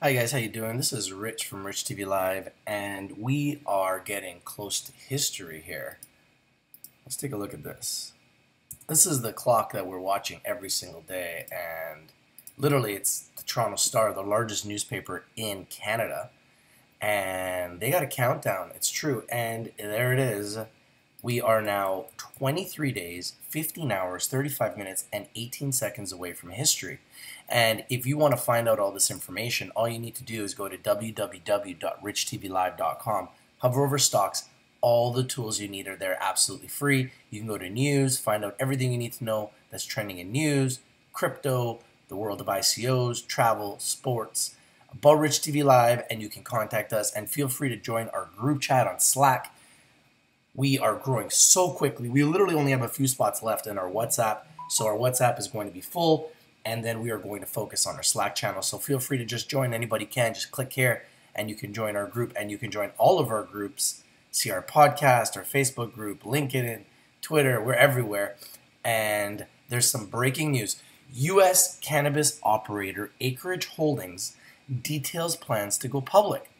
Hi guys, how you doing? This is Rich from Rich TV Live, and we are getting close to history here. Let's take a look at this. This is the clock that we're watching every single day, and literally it's the Toronto Star, the largest newspaper in Canada, and they got a countdown. It's true, and there it is. We are now 23 days, 15 hours, 35 minutes, and 18 seconds away from history. And if you want to find out all this information, all you need to do is go to www.richtvlive.com, hover over stocks. All the tools you need are there, absolutely free. You can go to news, find out everything you need to know that's trending in news, crypto, the world of ICOs, travel, sports, about Rich TV Live, and you can contact us. And feel free to join our group chat on Slack. We are growing so quickly. We literally only have a few spots left in our WhatsApp. So our WhatsApp is going to be full, and then we are going to focus on our Slack channel. So feel free to just join. Anybody can. Just click here, and you can join our group, and you can join all of our groups. See our podcast, our Facebook group, LinkedIn, Twitter. We're everywhere. And there's some breaking news. U.S. cannabis operator Acreage Holdings details plans to go public.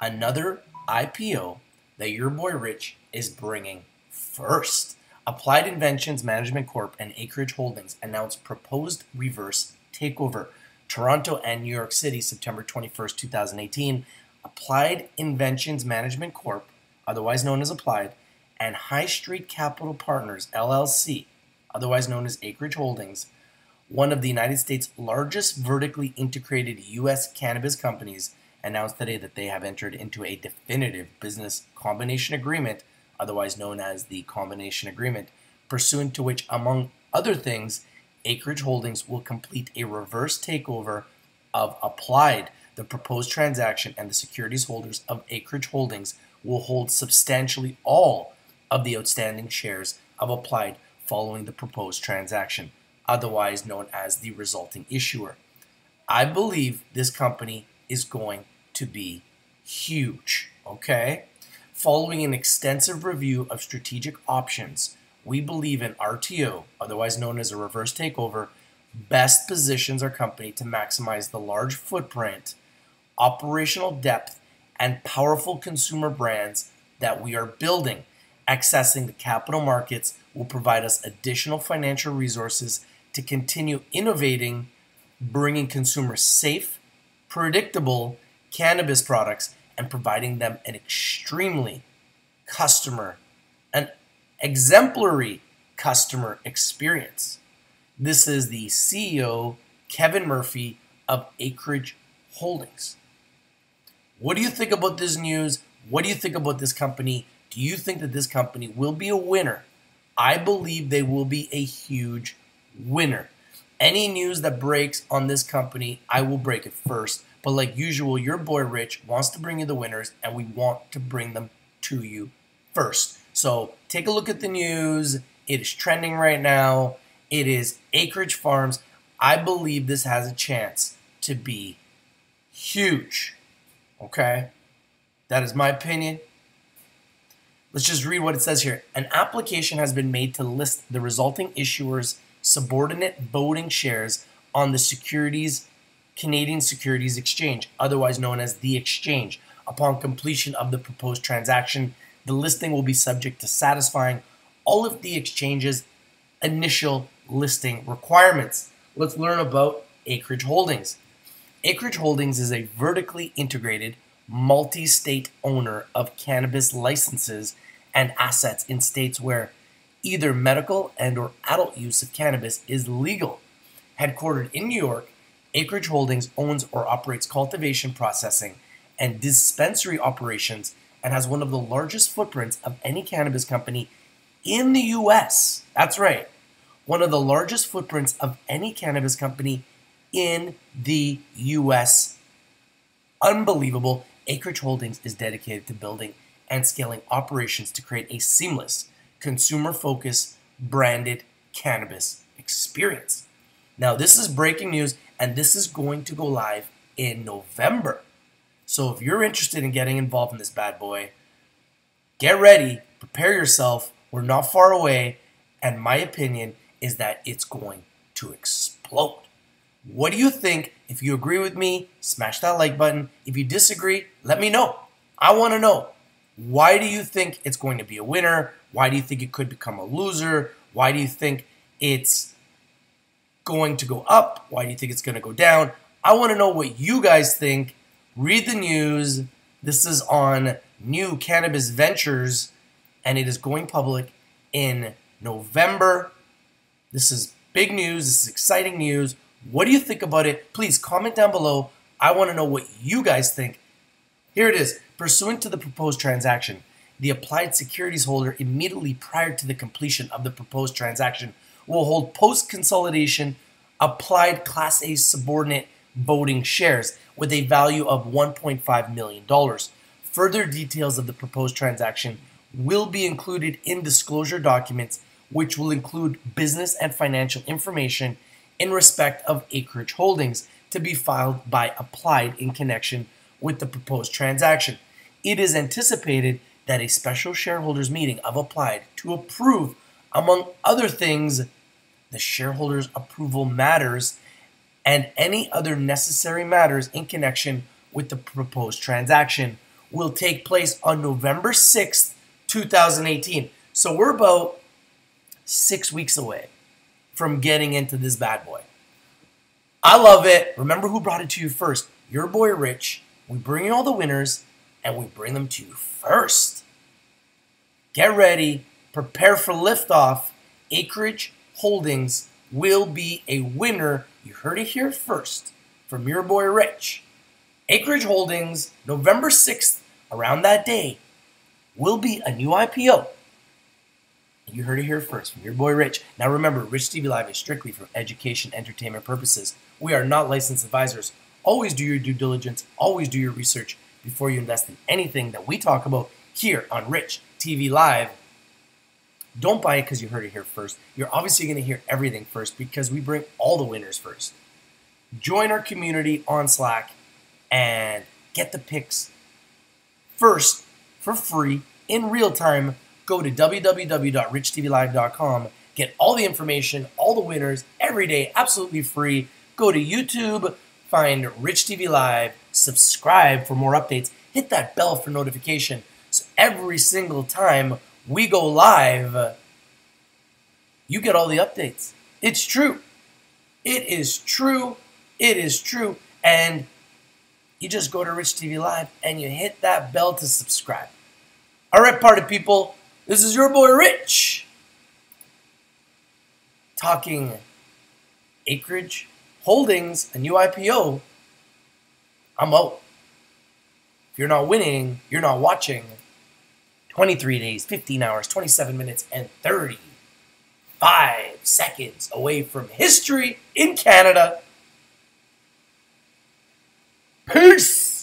Another IPO that your boy Rich is bringing first. Applied Inventions Management Corp. and Acreage Holdings announced proposed reverse takeover. Toronto and New York City, September 21st, 2018. Applied Inventions Management Corp., otherwise known as Applied, and High Street Capital Partners LLC, otherwise known as Acreage Holdings, one of the United States' largest vertically integrated U.S. cannabis companies, announced today that they have entered into a definitive business combination agreement, otherwise known as the combination agreement, pursuant to which, among other things, Acreage Holdings will complete a reverse takeover of Applied. The proposed transaction and the securities holders of Acreage Holdings will hold substantially all of the outstanding shares of Applied following the proposed transaction, otherwise known as the resulting issuer. I believe this company is going to be huge, okay? Following an extensive review of strategic options, we believe an RTO, otherwise known as a reverse takeover, best positions our company to maximize the large footprint, operational depth, and powerful consumer brands that we are building. Accessing the capital markets will provide us additional financial resources to continue innovating, bringing consumers safe, predictable cannabis products and providing them an exemplary customer experience. This is the CEO, Kevin Murphy, of Acreage Holdings. What do you think about this news? What do you think about this company? Do you think that this company will be a winner? I believe they will be a huge winner. Any news that breaks on this company, I will break it first. But like usual, your boy Rich wants to bring you the winners, and we want to bring them to you first. So take a look at the news. It is trending right now. It is Acreage Farms. I believe this has a chance to be huge. Okay? That is my opinion. Let's just read what it says here. An application has been made to list the resulting issuers' subordinate voting shares on the Canadian Securities Exchange, otherwise known as the Exchange. Upon completion of the proposed transaction, the listing will be subject to satisfying all of the Exchange's initial listing requirements. Let's learn about Acreage Holdings. Acreage Holdings is a vertically integrated, multi-state owner of cannabis licenses and assets in states where either medical and/or adult use of cannabis is legal. Headquartered in New York, Acreage Holdings owns or operates cultivation, processing, and dispensary operations and has one of the largest footprints of any cannabis company in the U.S. That's right, one of the largest footprints of any cannabis company in the U.S. Unbelievable. Acreage Holdings is dedicated to building and scaling operations to create a seamless, consumer-focused, branded cannabis experience. Now, this is breaking news, and this is going to go live in November. So if you're interested in getting involved in this bad boy, get ready, prepare yourself. We're not far away, and my opinion is that it's going to explode. What do you think? If you agree with me, smash that like button. If you disagree, let me know. I want to know. Why do you think it's going to be a winner? Why do you think it could become a loser? Why do you think it's going to go up? Why do you think it's going to go down? I want to know what you guys think. Read the news. This is on New Cannabis Ventures, and it is going public in November. This is big news. This is exciting news. What do you think about it? Please comment down below. I want to know what you guys think. Here it is. Pursuant to the proposed transaction, the applied securities holder immediately prior to the completion of the proposed transaction will hold post-consolidation applied Class A subordinate voting shares with a value of $1.5 million. Further details of the proposed transaction will be included in disclosure documents, which will include business and financial information in respect of Acreage Holdings to be filed by Applied in connection with the proposed transaction. It is anticipated that a special shareholders meeting of Applied to approve, among other things, the shareholders' approval matters and any other necessary matters in connection with the proposed transaction will take place on November 6th, 2018. So we're about 6 weeks away from getting into this bad boy. I love it. Remember who brought it to you first. Your boy Rich. We bring you all the winners, and we bring them to you first. Get ready. Prepare for liftoff. Acreage Holdings will be a winner. You heard it here first from your boy Rich. Acreage Holdings, November 6th, around that day, will be a new IPO. You heard it here first from your boy Rich. Now remember, Rich TV Live is strictly for education, entertainment purposes. We are not licensed advisors. Always do your due diligence. Always do your research before you invest in anything that we talk about here on Rich TV Live. Don't buy it because you heard it here first. You're obviously going to hear everything first because we bring all the winners first. Join our community on Slack and get the picks first for free in real time. Go to www.richtvlive.com. Get all the information, all the winners, every day, absolutely free. Go to YouTube. Find Rich TV Live, subscribe for more updates, hit that bell for notification so every single time we go live, you get all the updates. It's true. It is true. It is true. And you just go to Rich TV Live and you hit that bell to subscribe. All right, party people, this is your boy Rich talking Acreage Holdings, a new IPO. I'm out. If you're not winning, you're not watching. 23 days, 15 hours, 27 minutes, and 35 seconds away from history in Canada. Peace!